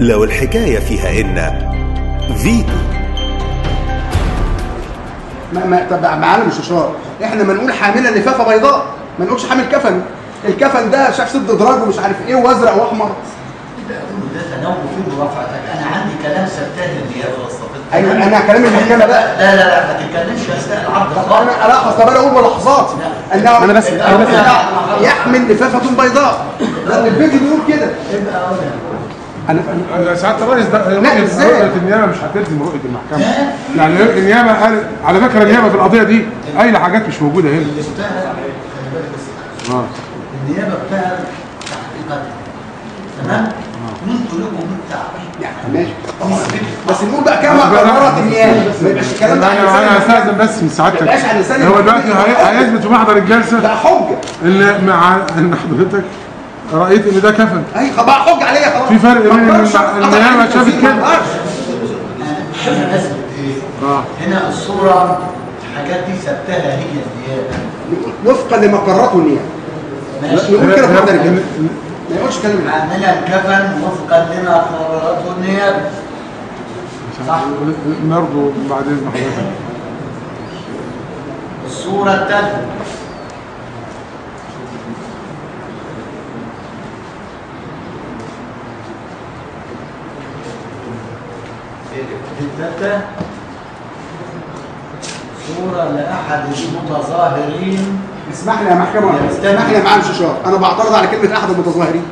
لو الحكاية فيها إن فيتو طب معانا مش إشارة، إحنا ما نقول حاملة لفافة بيضاء، ما نقولش حامل كفن، الكفن ده شايف 6 أدراج ومش عارف إيه وأزرق وأحمر. ده تنوع في مرافعتك، أنا عندي كلام سبتان اللي هي خلاص طب أيوه أنا كلام المحكمة بقى. لا لا لا ما تتكلمش يا أستاذ العبد خالص. أنا لا أصل أنا أقول ملاحظاتي. أنا بس يحمل لفافة بيضاء. ده الفيديو بيقول كده. انا سعاده الرئيس ده رؤيه النيابه مش هتلزم رؤيه المحكمه، يعني النيابه قالت على فكره النيابه في القضيه دي قايله حاجات مش موجوده هنا. النيابه بتاعت تحقيقات تمام؟ مين طلبوا مين تعقيد؟ يعني ماشي بس نقول بقى كما قررت النيابه ما يبقاش الكلام ده. انا هستاذن بس من سعادتك، هو دلوقتي هيثبت في محضر الجلسه ده حجه ان مع ان حضرتك رأيت ان ده كفن. اي بقى حج عليا خلاص. في فرق بين النيابه شافت كده. شافها ناس هنا الصوره الحاجات دي ثبتها هي النيابه. وفقا لما قررته النيابه. ماشي. نقول كده بقدر الجميع. ما يقولش كلمه. عاملها الكفن وفقا لما قررته النيابه. صح؟ برضه بعد اذن حضرتك. الصوره الثالثه. الثالثة صورة لأحد المتظاهرين. اسمح لي يا محكمة، اسمح لي يا معالي الشاشات، أنا بعترض على كلمة أحد المتظاهرين.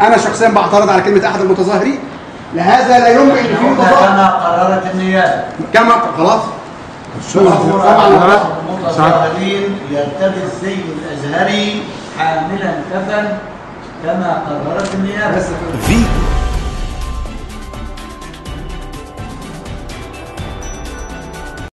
أنا شخصيا بعترض على كلمة أحد المتظاهرين، لهذا لا يمكن أن يكون متظاهر. كما قررت النيابة. كما خلاص. صورة المتظاهرين يلتبس زي الأزهري حاملا كفن كما قررت النيابة.